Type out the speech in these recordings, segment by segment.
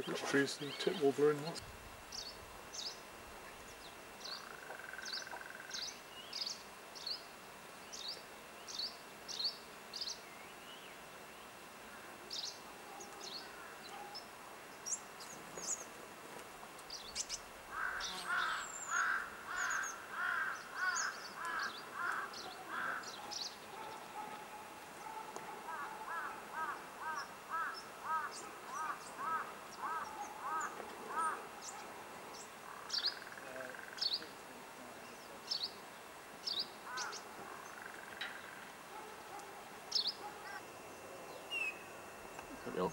Which tree's the tit warbler in what?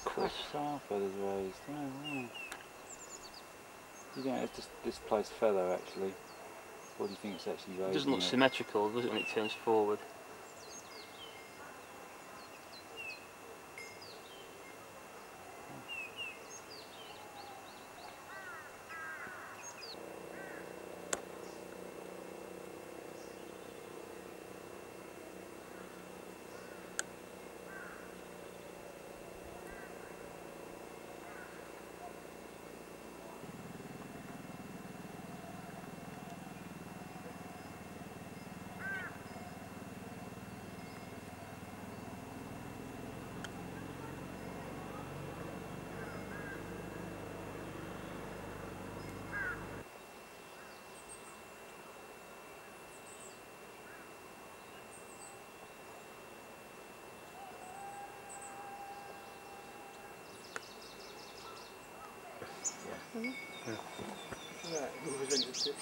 Quite sharp otherwise. You don't have to displace feather actually. What do you think it's actually raising? It doesn't look symmetrical, does it, when it turns forward? Yeah. Right, who was interested?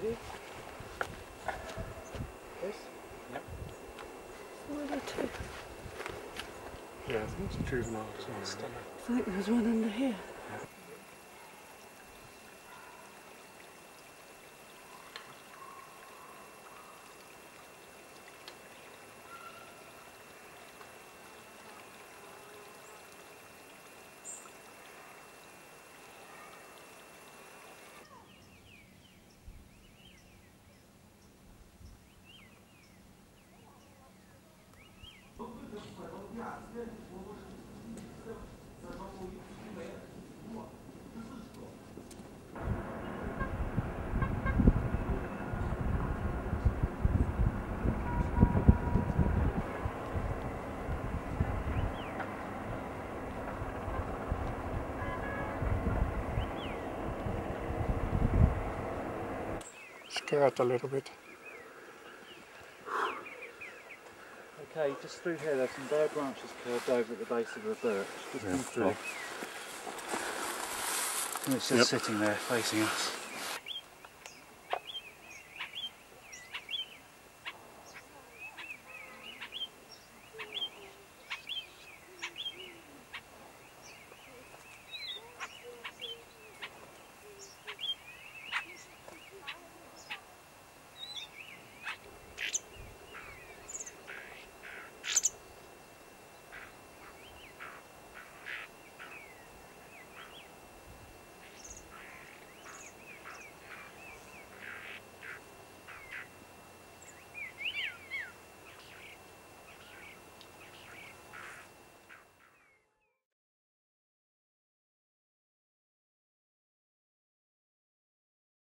Ready? Yes? Yep. Where are the two? Yeah, I think it's a juvenile. I think there was one under here. Scared a little bit. Okay, just through here there's some bare branches curved over at the base of the birch. Just come through. And it's just sitting there facing us.